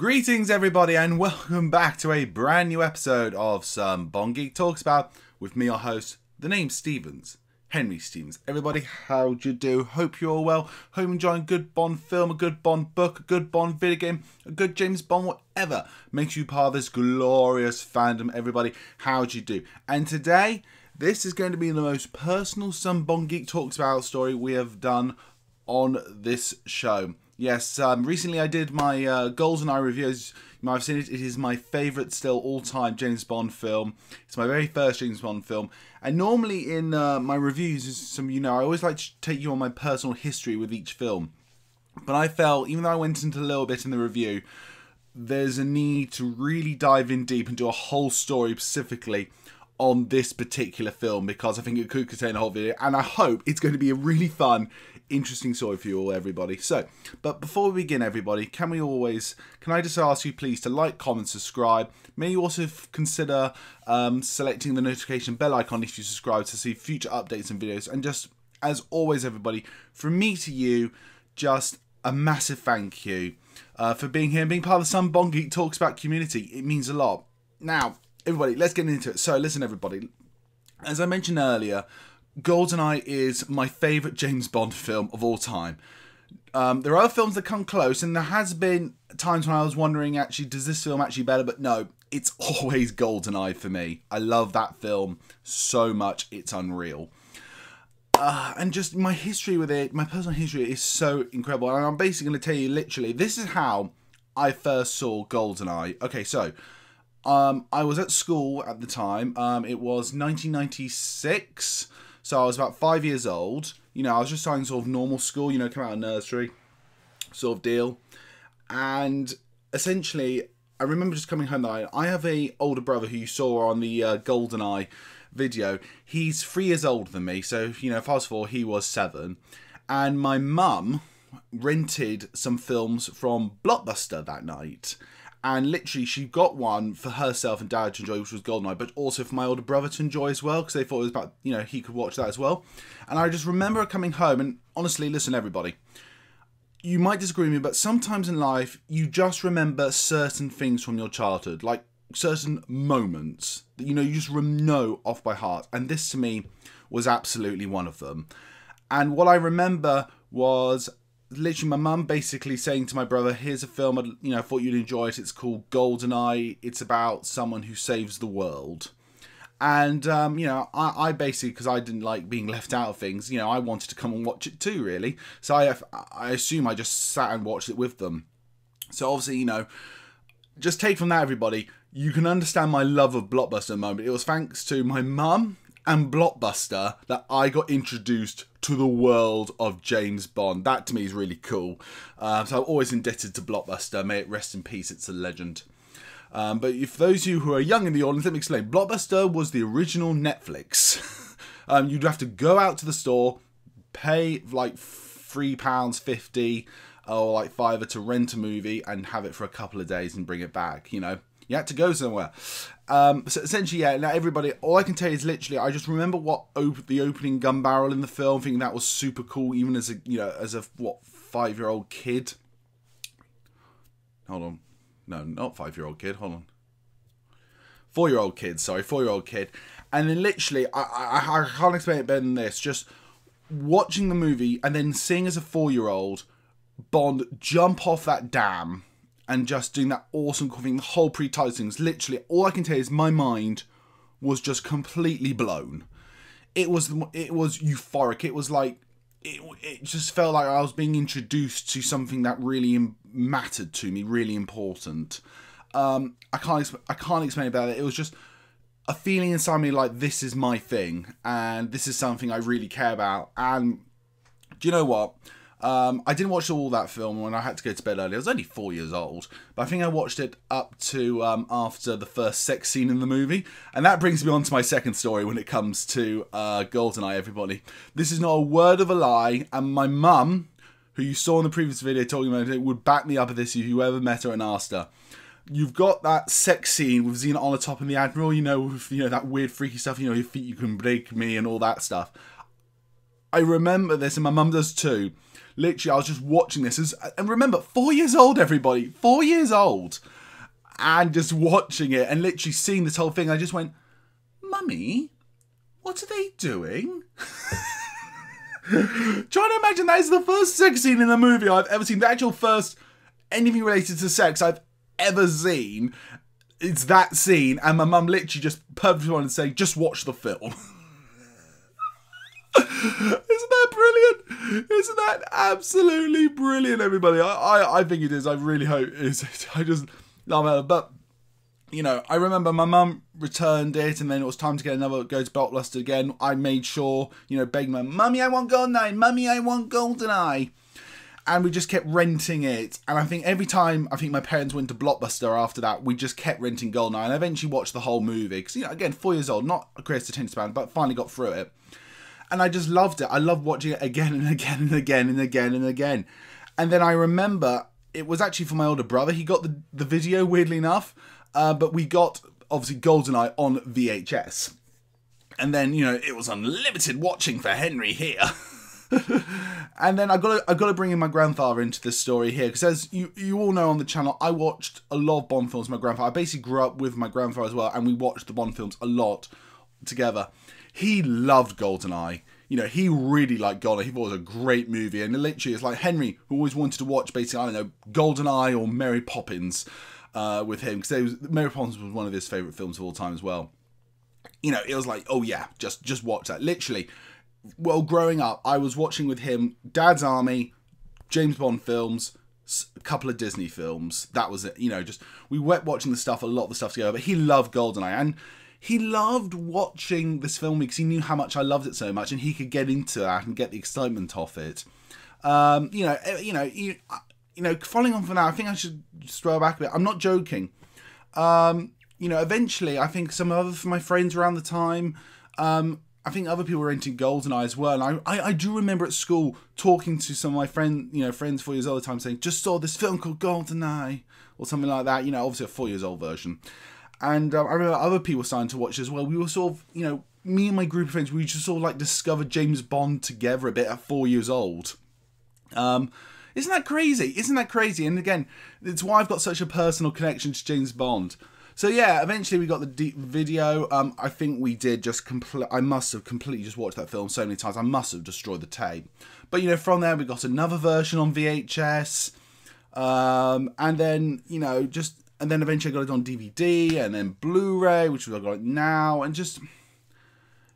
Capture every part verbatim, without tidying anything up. Greetings everybody and welcome back to a brand new episode of some Bond Geek Talks About with me, your host, the name Stevens, Henry Stevens. Everybody, how do you do? Hope you're all well. Hope you're enjoying a good Bond film, a good Bond book, a good Bond video game, a good James Bond, whatever makes you part of this glorious fandom. Everybody, how do you do? And today, this is going to be the most personal some Bond Geek Talks About story we have done on this show. Yes, um, recently I did my uh, GoldenEye review. As you might have seen it, it is my favourite still all-time James Bond film. It's my very first James Bond film. And normally in uh, my reviews, as some of you know, I always like to take you on my personal history with each film. But I felt, even though I went into a little bit in the review, there's a need to really dive in deep and do a whole story specifically on this particular film, because I think it could contain a whole video, and I hope it's going to be a really fun, interesting story for you all, everybody. So, but before we begin, everybody, can we always, can I just ask you please to like, comment, subscribe. May you also consider um, selecting the notification bell icon if you subscribe to see future updates and videos. And just, as always, everybody, from me to you, just a massive thank you uh, for being here and being part of the Some Bond Geek Talks About community. It means a lot. Now, everybody, let's get into it. So, listen, everybody. As I mentioned earlier, GoldenEye is my favourite James Bond film of all time. Um, there are films that come close, and there has been times when I was wondering, actually, does this film actually better? But no, it's always GoldenEye for me. I love that film so much. It's unreal. Uh, and just my history with it, my personal history is so incredible. And I'm basically going to tell you, literally, this is how I first saw GoldenEye. Okay, so Um, I was at school at the time. Um, it was nineteen ninety-six, so I was about five years old. You know, I was just starting sort of normal school, you know, come out of nursery, sort of deal. And essentially, I remember just coming home that night. I have a older brother who you saw on the uh, GoldenEye video. He's three years older than me, so, you know, if I was four, he was seven. And my mum rented some films from Blockbuster that night. And literally, she got one for herself and dad to enjoy, which was GoldenEye, but also for my older brother to enjoy as well, because they thought it was about, you know, he could watch that as well. And I just remember coming home, and honestly, listen, everybody, you might disagree with me, but sometimes in life, you just remember certain things from your childhood, like certain moments that, you know, you just know off by heart. And this, to me, was absolutely one of them. And what I remember was literally my mum basically saying to my brother, here's a film, you know, I thought you'd enjoy it. It's called GoldenEye. It's about someone who saves the world. And, um, you know, I, I basically, because I didn't like being left out of things, you know, I wanted to come and watch it too, really. So I, I assume I just sat and watched it with them. So obviously, you know, just take from that, everybody, you can understand my love of Blockbuster at the moment. It was thanks to my mum and Blockbuster that I got introduced to the world of James Bond. That to me is really cool. Uh, so I'm always indebted to Blockbuster. May it rest in peace, it's a legend. Um, but if those of you who are young in the audience, let me explain. Blockbuster was the original Netflix. um, you'd have to go out to the store, pay like three pounds fifty or like fiver to rent a movie and have it for a couple of days and bring it back, you know. You had to go somewhere. Um, so essentially, yeah, now everybody, all I can tell you is literally, I just remember what op the opening gun barrel in the film, thinking that was super cool, even as a, you know, as a, what, five-year-old kid? Hold on. No, not five-year-old kid. Hold on. Four-year-old kid, sorry. Four-year-old kid. And then literally, I, I, I can't explain it better than this, just watching the movie and then seeing as a four-year-old Bond jump off that dam and just doing that awesome cool thing, the whole pre-title things. Literally, all I can tell you is my mind was just completely blown. It was it was euphoric. It was like, it, it just felt like I was being introduced to something that really mattered to me, really important. Um, I can't I can't explain about it. It was just a feeling inside me like, this is my thing, and this is something I really care about. And do you know what? Um, I didn't watch all that film when I had to go to bed early. I was only four years old, but I think I watched it up to um, after the first sex scene in the movie. And that brings me on to my second story when it comes to uh, GoldenEye, everybody. This is not a word of a lie, and my mum, who you saw in the previous video talking about it, would back me up at this if you ever met her and asked her. You've got that sex scene with Xenia on the top and the Admiral, you know, with, you know, that weird freaky stuff, you know, your feet, you can break me and all that stuff. I remember this, and my mum does too. literally I was just watching this as, and remember, four years old, everybody, four years old, and just watching it and literally seeing this whole thing. I just went, Mummy, what are they doing? Trying to imagine that is the first sex scene in a movie I've ever seen. The actual first anything related to sex I've ever seen. It's that scene, and my mum literally just perfectly wanted to say, just watch the film. Isn't that brilliant? Isn't that absolutely brilliant, everybody? I, I, I think it is. I really hope it is. I just love it. But, you know, I remember my mum returned it, and then it was time to get another, go to Blockbuster again. I made sure, you know, begging my mummy, I want GoldenEye. Mummy, I want GoldenEye. And we just kept renting it. And I think every time, I think my parents went to Blockbuster after that, we just kept renting GoldenEye. And I eventually watched the whole movie. Because, you know, again, four years old, not a greatest attention span, but finally got through it. And I just loved it. I loved watching it again and again and again and again and again. And then I remember, it was actually for my older brother. He got the, the video, weirdly enough. Uh, but we got, obviously, GoldenEye on V H S. And then, you know, it was unlimited watching for Henry here. And then I got I got to bring in my grandfather into this story here, because as you you all know on the channel, I watched a lot of Bond films with my grandfather. I basically grew up with my grandfather as well, and we watched the Bond films a lot together. He loved GoldenEye. You know, he really liked GoldenEye. He thought it was a great movie, and literally it's like Henry, who always wanted to watch basically, I don't know, GoldenEye or Mary Poppins uh, with him, because Mary Poppins was one of his favourite films of all time as well. You know, it was like, oh yeah, just just watch that. Literally. Well, growing up, I was watching with him Dad's Army, James Bond films, a couple of Disney films. That was it. You know, just we went watching the stuff, a lot of the stuff together. But he loved GoldenEye, and he loved watching this film because he knew how much I loved it so much, and he could get into that and get the excitement off it. Um, you know, you know, you, you know. Following on from that, I think I should scroll back a bit. I'm not joking. Um, you know, eventually, I think some other of my friends around the time. Um, I think other people were renting GoldenEye as well. And I, I, I do remember at school talking to some of my friend, you know, friends four years old at the time saying, just saw this film called GoldenEye or something like that. You know, obviously a four years old version. And um, I remember other people starting to watch as well. We were sort of, you know, me and my group of friends, we just sort of like discovered James Bond together a bit at four years old. Um, isn't that crazy? Isn't that crazy? And again, it's why I've got such a personal connection to James Bond. So yeah, eventually we got the deep video. Um, I think we did just complete. I must have completely just watched that film so many times. I must have destroyed the tape. But you know, from there we got another version on V H S, um, and then you know, just and then eventually I got it on D V D and then Blu-ray, which we've got it now. And just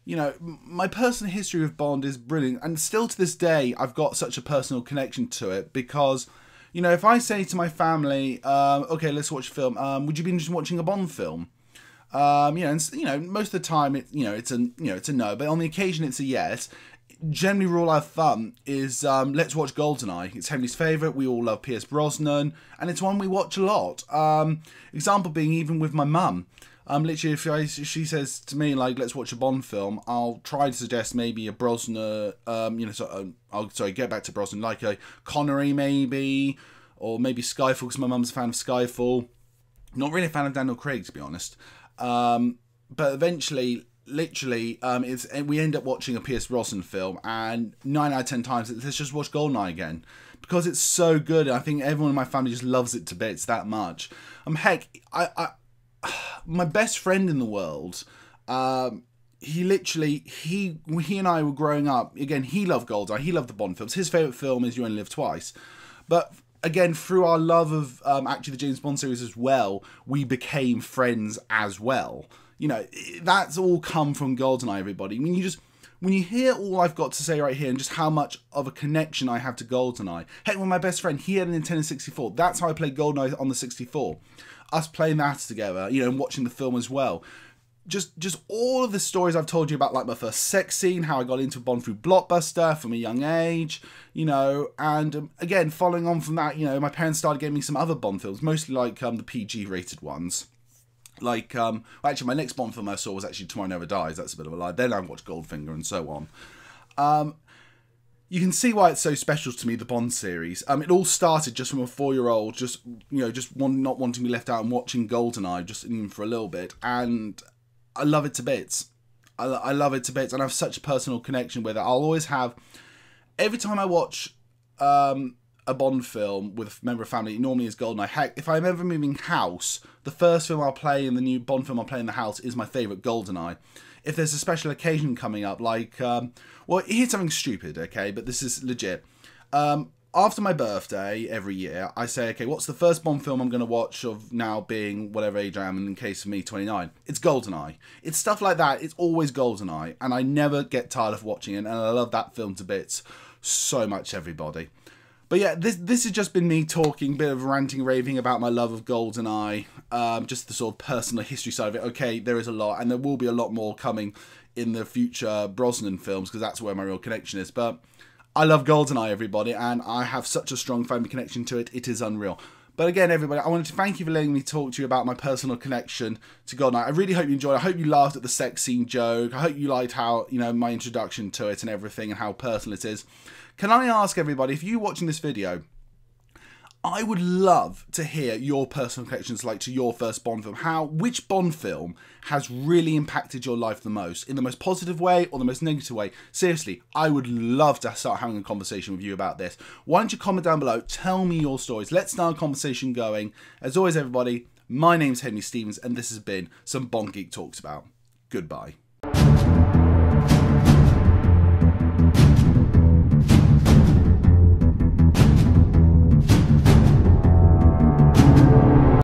you know, my personal history with Bond is brilliant, and still to this day I've got such a personal connection to it because. You know, if I say to my family, um, okay, let's watch a film, um, would you be interested in watching a Bond film? Um, you know, and, you know, most of the time, it, you know, it's a, you know, it's a no, but on the occasion it's a yes. Generally, rule of thumb is um, let's watch GoldenEye. It's Henry's favourite. We all love Pierce Brosnan, and it's one we watch a lot. Um, example being even with my mum. Um, literally, if, I, if she says to me like, "Let's watch a Bond film," I'll try to suggest maybe a Brosnan. Um, you know, so, um, I'll sorry get back to Brosnan, like a Connery maybe, or maybe Skyfall because my mum's a fan of Skyfall. Not really a fan of Daniel Craig to be honest. Um, but eventually, literally, um, it's we end up watching a Pierce Brosnan film, and nine out of ten times, let's just watch GoldenEye again. Because it's so good, I think everyone in my family just loves it to bits that much. Um, heck, I. I my best friend in the world, um, he literally, he he and I were growing up, again, he loved GoldenEye, he loved the Bond films, his favourite film is You Only Live Twice, but again, through our love of um, actually the James Bond series as well, we became friends as well, you know, that's all come from GoldenEye, everybody, I mean, you just, when you hear all I've got to say right here and just how much of a connection I have to GoldenEye, heck, with my best friend, he had a Nintendo sixty-four, that's how I played GoldenEye on the sixty-four, us playing that together, you know, and watching the film as well. Just just all of the stories I've told you about, like my first sex scene, how I got into Bond through Blockbuster from a young age, you know, and um, again, following on from that, you know, my parents started getting me some other Bond films, mostly like um, the P G rated ones. Like, um, actually, my next Bond film I saw was actually Tomorrow Never Dies, that's a bit of a lie. Then I watched Goldfinger and so on. Um, You can see why it's so special to me, the Bond series. Um, it all started just from a four-year-old, just you know, just one, not wanting to be left out and watching GoldenEye just even for a little bit, and I love it to bits. I, I love it to bits, and I have such a personal connection with it. I'll always have every time I watch um, a Bond film with a member of family, it normally is GoldenEye. Heck, if I'm ever moving house, the first film I'll play in the new Bond film I'll play in the house is my favourite, GoldenEye. If there's a special occasion coming up, like, um, well, here's something stupid, okay, but this is legit. Um, after my birthday every year, I say, okay, what's the first Bond film I'm going to watch of now being whatever age I am, and in case of me, twenty-nine? It's GoldenEye. It's stuff like that. It's always GoldenEye, and I never get tired of watching it, and I love that film to bits so much, everybody. But yeah, this this has just been me talking, bit of ranting, raving about my love of GoldenEye, um, just the sort of personal history side of it. Okay, there is a lot, and there will be a lot more coming in the future Brosnan films, because that's where my real connection is. But I love GoldenEye, everybody, and I have such a strong family connection to it, it is unreal. But again, everybody, I wanted to thank you for letting me talk to you about my personal connection to GoldenEye. I really hope you enjoyed. I hope you laughed at the sex scene joke. I hope you liked how, you know, my introduction to it and everything and how personal it is. Can I ask everybody, if you're watching this video, I would love to hear your personal connections, like to your first Bond film. How, which Bond film has really impacted your life the most, in the most positive way or the most negative way? Seriously, I would love to start having a conversation with you about this. Why don't you comment down below? Tell me your stories. Let's start a conversation going. As always, everybody, my name's Henry Stevens, and this has been some Bond Geek Talks About. Goodbye.